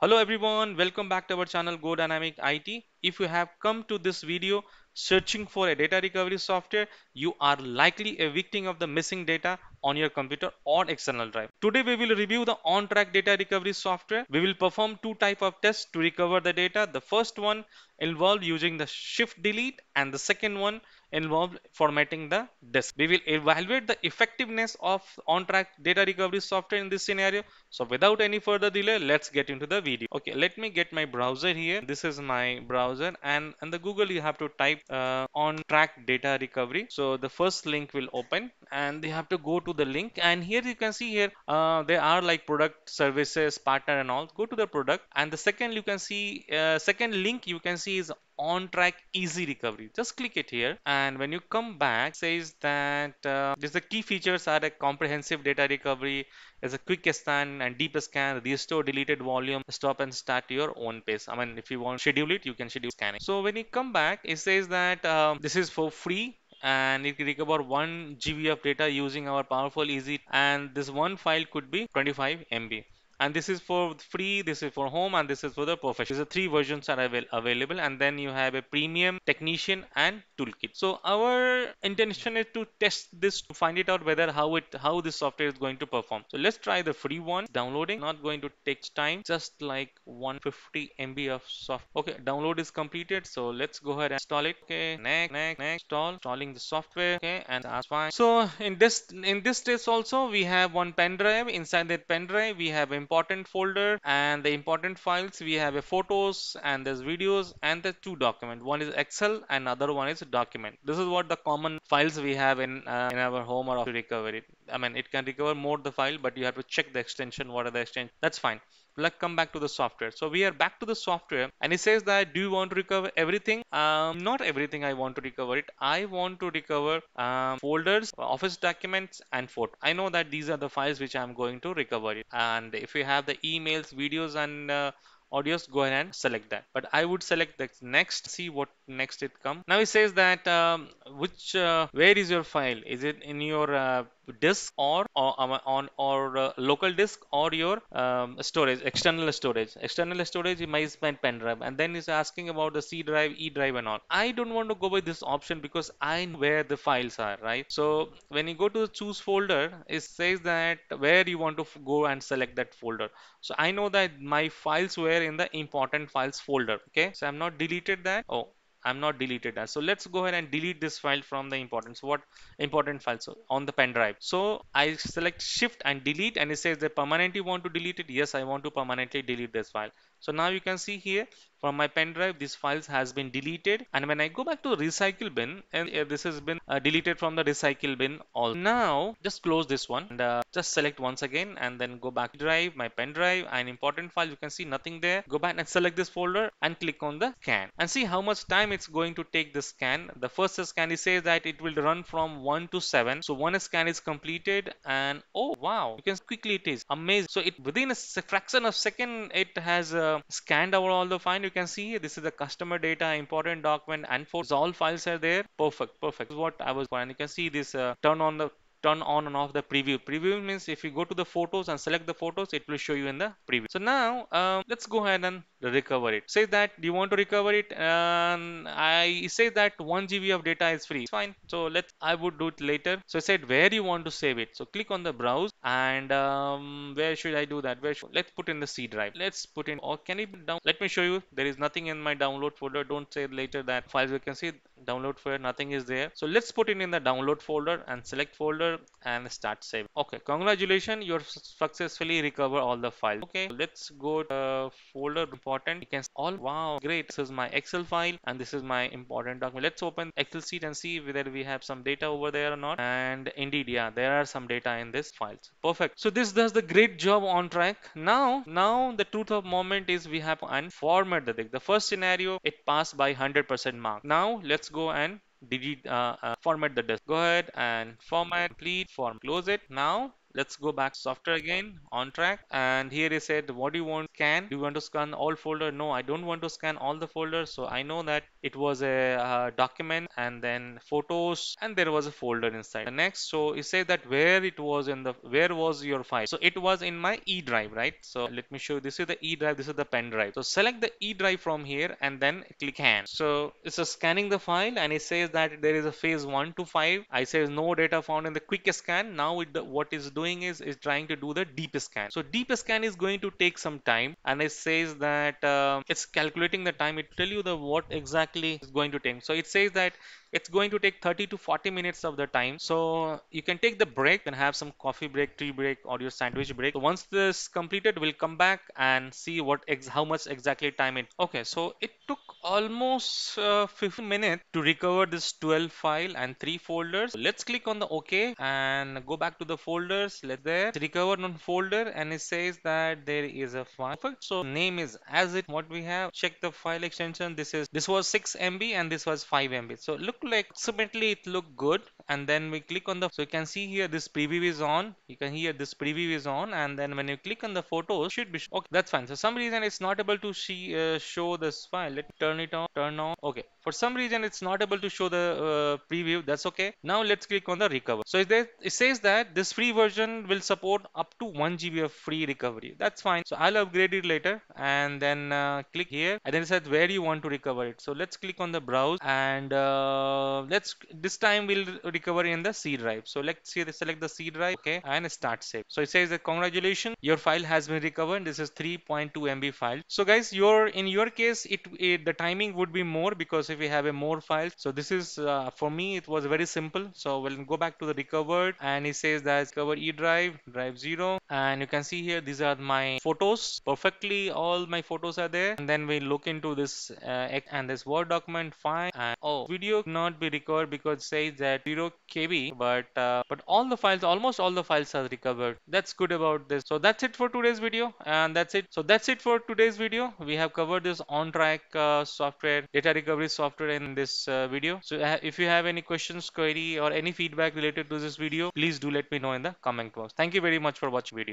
Hello everyone, welcome back to our channel Go Dynamic IT. If you have come to this video searching for a data recovery software, you are likely a victim of the missing data on your computer or external drive. Today we will review the Ontrack data recovery software. We will perform two types of tests to recover the data. The first one involved using the shift delete and the second one involved formatting the disk. We will evaluate the effectiveness of Ontrack data recovery software in this scenario. So without any further delay, let's get into the video. Okay, let me get my browser here. This is my browser, and in the Google you have to type Ontrack data recovery. So the first link will open and you have to go to the link, and here you can see here there are like product, services, partner and all. Go to the product, and the second you can see second link you can see is Ontrack EasyRecovery. Just click it here, and when you come back, says that the key features are a comprehensive data recovery, as a quick scan and deep scan, restore deleted volume, stop and start your own pace. I mean, if you want to schedule it, you can schedule scanning. So when you come back, it says that this is for free, and it can recover 1 GB of data using our powerful Easy, and this one file could be 25 MB. And this is for free, this is for home, and this is for the professional. The three versions are available, and then you have a premium, technician and toolkit. So our intention is to test this to find it out whether how this software is going to perform. So let's try the free one. Downloading, not going to take time, just like 150 MB of software. Okay, download is completed. So let's go ahead and install it. Okay, next, installing the software. Okay, and that's fine. So in this test also we have one pen drive. Inside that pen drive we have important folder, and the important files we have a photos, and there's videos, and the two documents. One is Excel and other one is document. This is what the common files we have in our home or to recover it. I mean, it can recover more the file, but you have to check the extension. What are the extension? That's fine. Let's come back to the software. So we are back to the software, and it says that do you want to recover everything? Not everything. I want to recover it. I want to recover folders, office documents and photo. I know that these are the files which I'm going to recover it. And if you have the emails, videos and audios, go ahead and select that. But I would select the next, see what next it comes. Now it says that where is your file? Is it in your disk or local disk or your storage, external storage? It might be pen drive, and then it's asking about the C drive, E drive and all. I don't want to go by this option because I know where the files are, right? So when you go to the choose folder, it says that where you want to go and select that folder. So I know that my files were in the important files folder. Okay, so I'm not deleted that. Oh, I'm not deleted that. So let's go ahead and delete this file from the importance. What important file? So on the pen drive. So I select shift and delete, and it says that permanently want to delete it. Yes, I want to permanently delete this file. So now you can see here from my pen drive, these files has been deleted. And when I go back to recycle bin, and this has been deleted from the recycle bin. All now just close this one and just select once again, and then go back drive, my pen drive and important file. You can see nothing there. Go back and select this folder and click on the scan and see how much time it's going to take the scan. The first scan, it says that it will run from 1 to 7. So one scan is completed, and oh wow, you can see quickly it is amazing. So it within a fraction of second it has scanned over all the file. You can see here, this is the customer data, important document and for all files are there. Perfect. What I was going, you can see this turn on and off the preview. Preview means if you go to the photos and select the photos, it will show you in the preview. So now let's go ahead and recover it. Say that you want to recover it, and I say that 1 GB of data is free. It's fine. So I would do it later. So I said where you want to save it. So click on the browse, and where should I do that? Let's put in the C drive. Let's put in, or can it down? Let me show you. There is nothing in my download folder. Don't say later that files. You can see download folder, nothing is there. So let's put it in the download folder and select folder and start saving. Okay, congratulations, you successfully recover all the files. Okay, let's go to folder important. You can see all, wow, great. This is my Excel file and this is my important document. Let's open Excel sheet and see whether we have some data over there or not. And indeed, yeah, there are some data in this files. Perfect. So this does the great job Ontrack. Now the truth of moment is we have and format the thing. The first scenario, it passed by 100% mark. Now let's go and format the disk. Go ahead and format, complete, form, close it. Now Let's go back to software again, Ontrack, and here he said, what do you want to scan? Do you want to scan all folder? No, I don't want to scan all the folders. So I know that it was a document and then photos and there was a folder inside. The next, so he said that where it was in the, where was your file? So it was in my E drive, right? So let me show you. This is the E drive, this is the pen drive. So select the E drive from here and then click scan. So it's a scanning the file and it says that there is a phase 1 to 5. I says no data found in the quick scan. Now it, what is doing is trying to do the deep scan. So deep scan is going to take some time, and it says that it's calculating the time. It tell you the what exactly is going to take. So it says that it's going to take 30 to 40 minutes of the time. So you can take the break and have some coffee break, tea break, or your sandwich break. So once this is completed, we'll come back and see what how much exactly time it. Okay, so it took almost 15 minutes to recover this 12 file and 3 folders. So let's click on the OK and go back to the folder. Let there recover non folder, and it says that there is a file. Perfect. So name is as it what we have. Check the file extension. This was 6 MB and this was 5 MB. So look like approximately it looked good. And then we click on the, so you can see here this preview is on. You can hear this preview is on, and then when you click on the photos, should be okay. That's fine. So some reason it's not able to see show this file. Let's turn it on. Turn on. Okay. For some reason it's not able to show the preview. That's okay. Now let's click on the recover. So it says that this free version will support up to 1 GB of free recovery. That's fine. So I'll upgrade it later, and then click here, and then it says where you want to recover it. So let's click on the browse, and this time we'll recover in the C drive. So let's see, select the C drive, okay, and start save. So it says that congratulations, your file has been recovered. This is 3.2 MB file. So guys, in your case, the timing would be more, because if we have a more file. So this is for me it was very simple. So we'll go back to the recovered, and it says that recover E drive 0, and you can see here these are my photos. Perfectly all my photos are there, and then we look into this and this Word document file, and video not be recovered because it says that 0 KB, but all the files, almost all the files are recovered. That's good about this. So that's it for today's video, and that's it. So that's it for today's video. We have covered this Ontrack software, data recovery software in this video. So if you have any questions, query, or any feedback related to this video, please do let me know in the comment box. Thank you very much for watching the video.